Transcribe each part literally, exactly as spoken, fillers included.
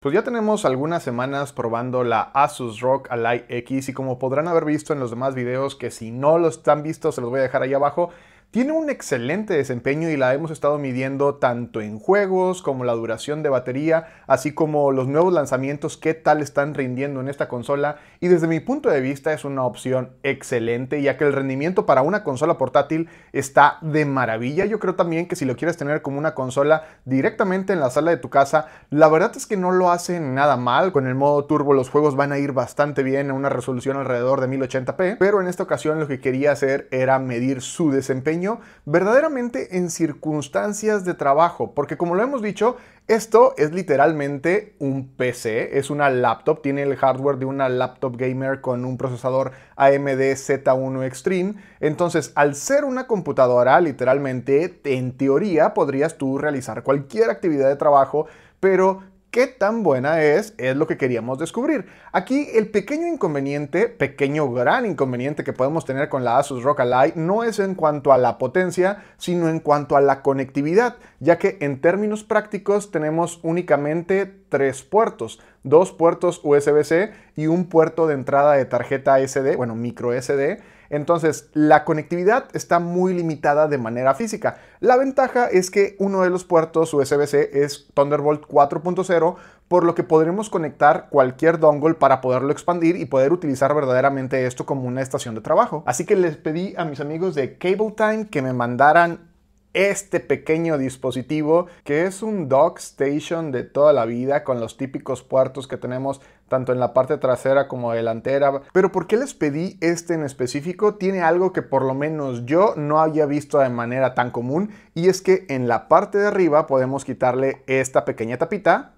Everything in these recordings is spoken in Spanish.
Pues ya tenemos algunas semanas probando la Asus R O G Ally X y como podrán haber visto en los demás videos, que si no los han visto se los voy a dejar ahí abajo, tiene un excelente desempeño y la hemos estado midiendo tanto en juegos como la duración de batería, así como los nuevos lanzamientos, qué tal están rindiendo en esta consola, y desde mi punto de vista es una opción excelente, ya que el rendimiento para una consola portátil está de maravilla. Yo creo también que si lo quieres tener como una consola directamente en la sala de tu casa, la verdad es que no lo hacen nada mal. Con el modo turbo los juegos van a ir bastante bien a una resolución alrededor de mil ochenta p, pero en esta ocasión lo que quería hacer era medir su desempeño verdaderamente en circunstancias de trabajo, porque como lo hemos dicho, esto es literalmente un P C, es una laptop, tiene el hardware de una laptop gamer con un procesador A M D zeta uno Extreme. Entonces, al ser una computadora, literalmente, en teoría, podrías tú realizar cualquier actividad de trabajo, pero ¿qué tan buena es? Es lo que queríamos descubrir. Aquí el pequeño inconveniente, pequeño gran inconveniente que podemos tener con la Asus R O G Ally no es en cuanto a la potencia, sino en cuanto a la conectividad, ya que en términos prácticos tenemos únicamente tres puertos, dos puertos U S B C y un puerto de entrada de tarjeta S D, bueno, micro S D. Entonces, la conectividad está muy limitada de manera física. La ventaja es que uno de los puertos U S B C es Thunderbolt cuatro punto cero, por lo que podremos conectar cualquier dongle para poderlo expandir y poder utilizar verdaderamente esto como una estación de trabajo. Así que les pedí a mis amigos de CableTime que me mandaran este pequeño dispositivo, que es un dock station de toda la vida con los típicos puertos que tenemos tanto en la parte trasera como delantera. Pero ¿por qué les pedí este en específico? Tiene algo que por lo menos yo no había visto de manera tan común, y es que en la parte de arriba podemos quitarle esta pequeña tapita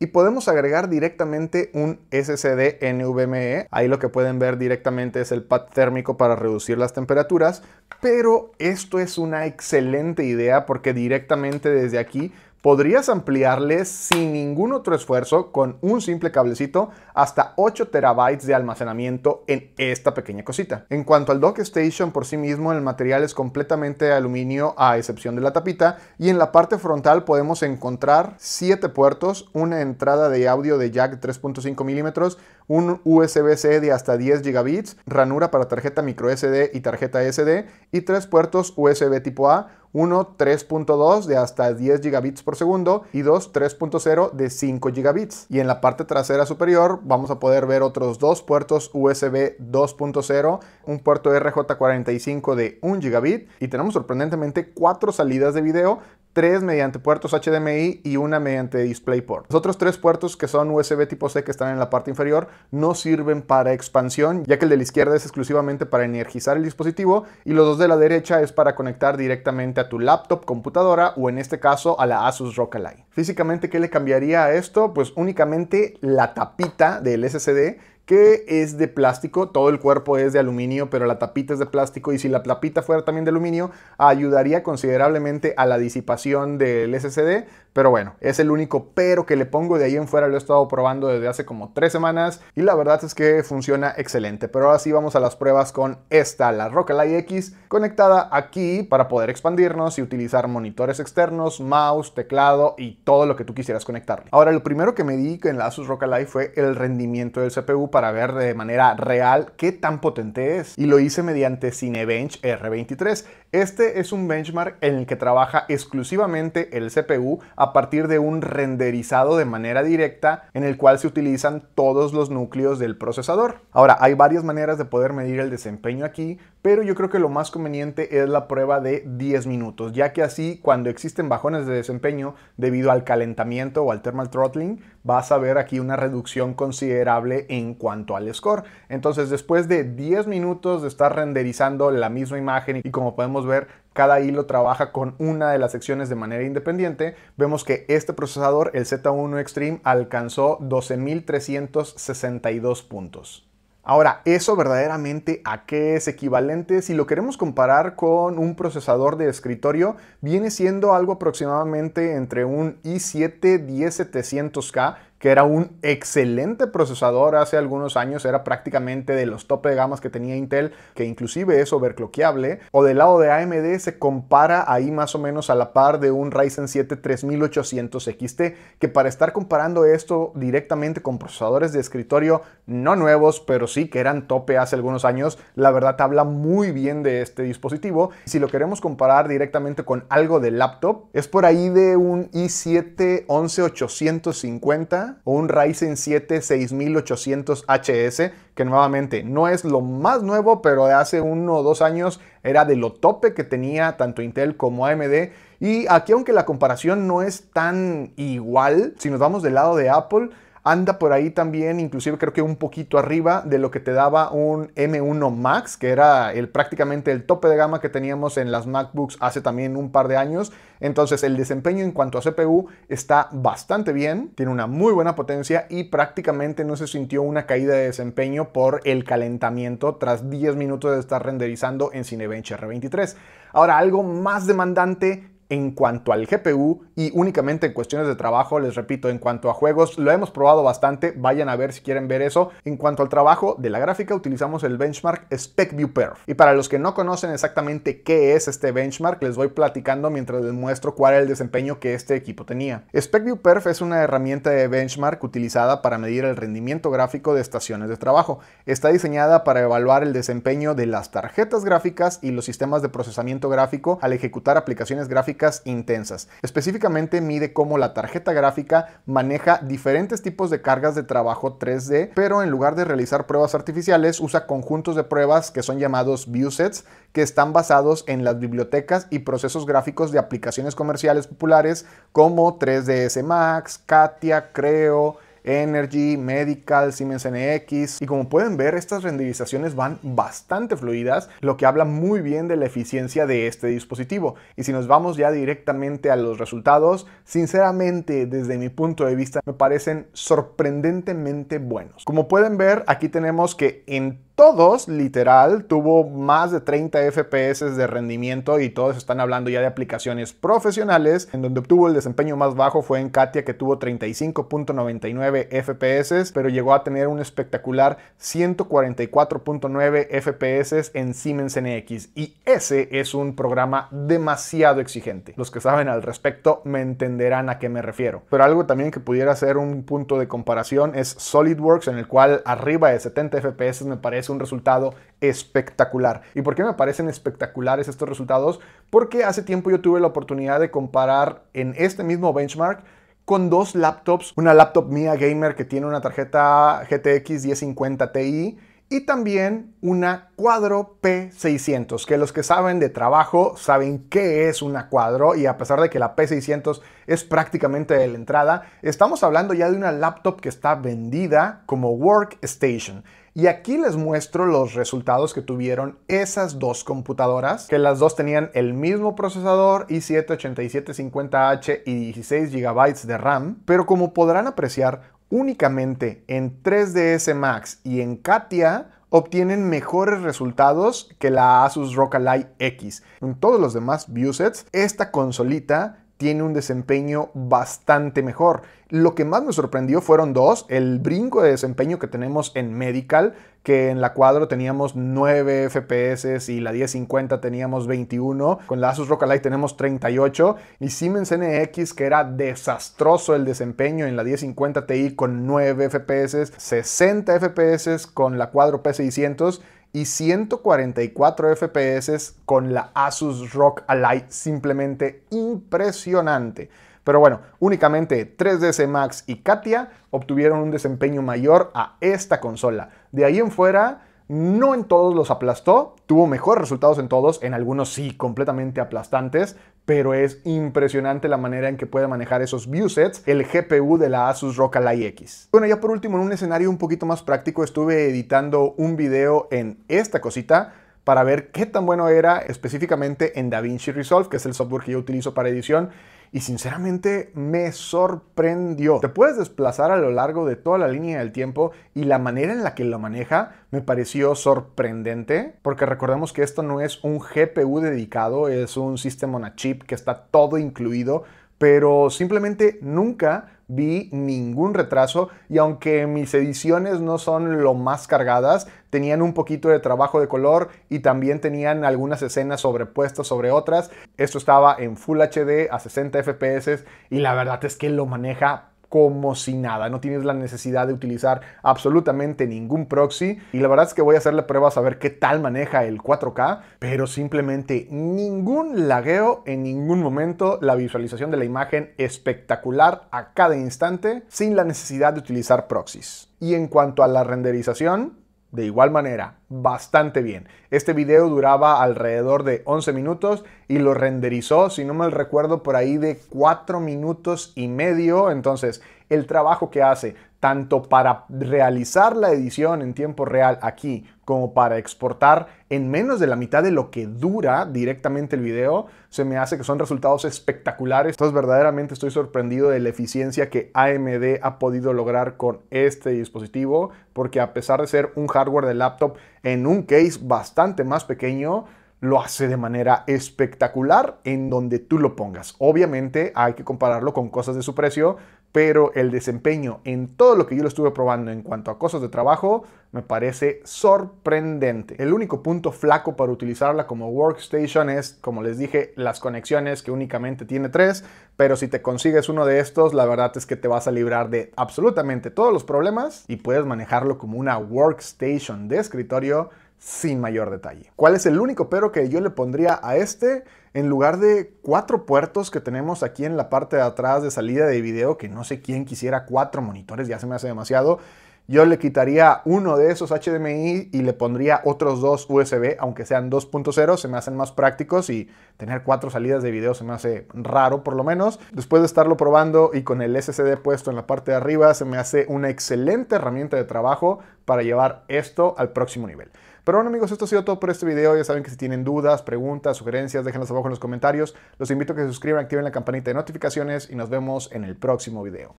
y podemos agregar directamente un S S D N V M e. Ahí lo que pueden ver directamente es el pad térmico para reducir las temperaturas, pero esto es una excelente idea porque directamente desde aquí podrías ampliarle sin ningún otro esfuerzo con un simple cablecito hasta ocho terabytes de almacenamiento en esta pequeña cosita. En cuanto al dock station por sí mismo, el material es completamente de aluminio a excepción de la tapita, y en la parte frontal podemos encontrar siete puertos, una entrada de audio de jack tres punto cinco milímetros, un U S B C de hasta diez gigabits, ranura para tarjeta microSD y tarjeta S D, y tres puertos U S B tipo A, uno tres punto dos de hasta diez gigabits por segundo y dos tres punto cero de cinco gigabits. Y en la parte trasera superior vamos a poder ver otros dos puertos U S B dos punto cero, un puerto R J cuarenta y cinco de un gigabit, y tenemos sorprendentemente cuatro salidas de video, tres mediante puertos H D M I y una mediante DisplayPort. Los otros tres puertos, que son U S B tipo C, que están en la parte inferior, no sirven para expansión, ya que el de la izquierda es exclusivamente para energizar el dispositivo y los dos de la derecha es para conectar directamente a tu laptop, computadora o en este caso a la Asus R O G Ally. Físicamente, ¿qué le cambiaría a esto? Pues únicamente la tapita del S S D, que es de plástico. Todo el cuerpo es de aluminio, pero la tapita es de plástico, y si la tapita fuera también de aluminio, ayudaría considerablemente a la disipación del S S D, pero bueno, es el único pero que le pongo. De ahí en fuera lo he estado probando desde hace como tres semanas, y la verdad es que funciona excelente. Pero ahora sí vamos a las pruebas con esta, la R O G Ally X, conectada aquí para poder expandirnos y utilizar monitores externos, mouse, teclado y todo lo que tú quisieras conectarle. Ahora, lo primero que me di en la Asus R O G Ally fue el rendimiento del C P U, para ver de manera real qué tan potente es, y lo hice mediante Cinebench R veintitrés. Este es un benchmark en el que trabaja exclusivamente el C P U a partir de un renderizado de manera directa, en el cual se utilizan todos los núcleos del procesador. Ahora, hay varias maneras de poder medir el desempeño aquí, pero yo creo que lo más conveniente es la prueba de diez minutos, ya que así, cuando existen bajones de desempeño debido al calentamiento o al thermal throttling, vas a ver aquí una reducción considerable en cuanto cuanto al score. Entonces, después de diez minutos de estar renderizando la misma imagen, y como podemos ver, cada hilo trabaja con una de las secciones de manera independiente, vemos que este procesador, el zeta uno Extreme, alcanzó doce mil trescientos sesenta y dos puntos. Ahora, ¿eso verdaderamente a qué es equivalente? Si lo queremos comparar con un procesador de escritorio, viene siendo algo aproximadamente entre un i siete diez setecientos K, que era un excelente procesador hace algunos años, era prácticamente de los tope de gamas que tenía Intel, que inclusive es overclockeable, o del lado de A M D se compara ahí más o menos a la par de un Ryzen siete tres mil ochocientos equis te, que para estar comparando esto directamente con procesadores de escritorio no nuevos, pero sí que eran tope hace algunos años, la verdad habla muy bien de este dispositivo. Si lo queremos comparar directamente con algo de laptop, es por ahí de un i siete once mil ochocientos cincuenta o un Ryzen siete seis mil ochocientos hache ese, que nuevamente no es lo más nuevo, pero de hace uno o dos años era de lo tope que tenía tanto Intel como A M D. Y aquí, aunque la comparación no es tan igual, si nos vamos del lado de Apple, anda por ahí también, inclusive creo que un poquito arriba de lo que te daba un eme uno max, que era el, prácticamente el tope de gama que teníamos en las MacBooks hace también un par de años. Entonces el desempeño en cuanto a C P U está bastante bien, tiene una muy buena potencia y prácticamente no se sintió una caída de desempeño por el calentamiento tras diez minutos de estar renderizando en Cinebench erre veintitrés. Ahora, algo más demandante en cuanto al G P U y únicamente en cuestiones de trabajo, les repito, en cuanto a juegos lo hemos probado bastante, vayan a ver si quieren ver eso. En cuanto al trabajo de la gráfica utilizamos el benchmark SpecViewPerf, y para los que no conocen exactamente qué es este benchmark, les voy platicando mientras les muestro cuál era el desempeño que este equipo tenía. SpecViewPerf es una herramienta de benchmark utilizada para medir el rendimiento gráfico de estaciones de trabajo. Está diseñada para evaluar el desempeño de las tarjetas gráficas y los sistemas de procesamiento gráfico al ejecutar aplicaciones gráficas intensas. Específicamente mide cómo la tarjeta gráfica maneja diferentes tipos de cargas de trabajo tres de, pero en lugar de realizar pruebas artificiales usa conjuntos de pruebas que son llamados viewsets, que están basados en las bibliotecas y procesos gráficos de aplicaciones comerciales populares como tres D S Max, Katia, Creo, Energy, Medical, Siemens N X, y como pueden ver estas renderizaciones van bastante fluidas, lo que habla muy bien de la eficiencia de este dispositivo. Y si nos vamos ya directamente a los resultados, sinceramente desde mi punto de vista me parecen sorprendentemente buenos. Como pueden ver, aquí tenemos que en todos, literal, tuvo más de treinta efe pe ese de rendimiento, y todos están hablando ya de aplicaciones profesionales. En donde obtuvo el desempeño más bajo fue en Katia, que tuvo treinta y cinco punto noventa y nueve efe pe ese, pero llegó a tener un espectacular ciento cuarenta y cuatro punto nueve efe pe ese en Siemens N X, y ese es un programa demasiado exigente. Los que saben al respecto me entenderán a qué me refiero. Pero algo también que pudiera ser un punto de comparación es Solidworks, en el cual arriba de setenta efe pe ese me parece un resultado espectacular. ¿Y por qué me parecen espectaculares estos resultados? Porque hace tiempo yo tuve la oportunidad de comparar en este mismo benchmark con dos laptops, una laptop mía gamer que tiene una tarjeta G T X diez cincuenta Ti y también una Quadro P seiscientos, que los que saben de trabajo saben qué es una Quadro, y a pesar de que la P seiscientos es prácticamente de la entrada, estamos hablando ya de una laptop que está vendida como workstation. Y aquí les muestro los resultados que tuvieron esas dos computadoras, que las dos tenían el mismo procesador i siete ochenta y siete cincuenta hache y dieciséis gigabytes de RAM, pero como podrán apreciar, únicamente en tres D S Max y en Katia obtienen mejores resultados que la Asus R O G Ally X. En todos los demás viewsets, esta consolita tiene un desempeño bastante mejor. Lo que más me sorprendió fueron dos: el brinco de desempeño que tenemos en Medical, que en la Quadro teníamos nueve efe pe ese y la diez cincuenta teníamos veintiuno, con la Asus R O G Ally tenemos treinta y ocho, y Siemens N X, que era desastroso el desempeño en la diez cincuenta Ti con nueve efe pe ese, sesenta efe pe ese con la Quadro P seiscientos y ciento cuarenta y cuatro efe pe ese con la Asus R O G Ally. Simplemente impresionante. Pero bueno, únicamente tres D S Max y Katia obtuvieron un desempeño mayor a esta consola. De ahí en fuera, no en todos los aplastó, tuvo mejores resultados en todos, en algunos sí completamente aplastantes, pero es impresionante la manera en que puede manejar esos viewsets el G P U de la Asus R O G Ally X. Bueno, ya por último, en un escenario un poquito más práctico, estuve editando un video en esta cosita para ver qué tan bueno era, específicamente en DaVinci Resolve, que es el software que yo utilizo para edición, y sinceramente me sorprendió. Te puedes desplazar a lo largo de toda la línea del tiempo, y la manera en la que lo maneja me pareció sorprendente, porque recordemos que esto no es un G P U dedicado, es un System on a Chip que está todo incluido, pero simplemente nunca vi ningún retraso, y aunque mis ediciones no son lo más cargadas, tenían un poquito de trabajo de color y también tenían algunas escenas sobrepuestas sobre otras. Esto estaba en Full H D a sesenta F P S y la verdad es que lo maneja como si nada. No tienes la necesidad de utilizar absolutamente ningún proxy, y la verdad es que voy a hacerle pruebas a ver qué tal maneja el cuatro K, pero simplemente ningún lagueo en ningún momento. La visualización de la imagen espectacular a cada instante, sin la necesidad de utilizar proxies. Y en cuanto a la renderización, de igual manera, bastante bien. Este video duraba alrededor de once minutos y lo renderizó, si no mal recuerdo, por ahí de cuatro minutos y medio. Entonces, el trabajo que hace, tanto para realizar la edición en tiempo real aquí, como para exportar en menos de la mitad de lo que dura directamente el video, se me hace que son resultados espectaculares. Entonces, verdaderamente estoy sorprendido de la eficiencia que A M D ha podido lograr con este dispositivo, porque a pesar de ser un hardware de laptop en un case bastante más pequeño, lo hace de manera espectacular en donde tú lo pongas. Obviamente hay que compararlo con cosas de su precio, pero el desempeño en todo lo que yo lo estuve probando en cuanto a cosas de trabajo me parece sorprendente. El único punto flaco para utilizarla como workstation es, como les dije, las conexiones, que únicamente tiene tres, pero si te consigues uno de estos, la verdad es que te vas a librar de absolutamente todos los problemas y puedes manejarlo como una workstation de escritorio sin mayor detalle. ¿Cuál es el único pero que yo le pondría a este? En lugar de cuatro puertos que tenemos aquí en la parte de atrás de salida de video, que no sé quién quisiera cuatro monitores, ya se me hace demasiado, yo le quitaría uno de esos H D M I y le pondría otros dos U S B, aunque sean dos punto cero, se me hacen más prácticos, y tener cuatro salidas de video se me hace raro por lo menos. Después de estarlo probando y con el S S D puesto en la parte de arriba, se me hace una excelente herramienta de trabajo para llevar esto al próximo nivel. Pero bueno amigos, esto ha sido todo por este video. Ya saben que si tienen dudas, preguntas, sugerencias, déjenlas abajo en los comentarios. Los invito a que se suscriban, activen la campanita de notificaciones y nos vemos en el próximo video.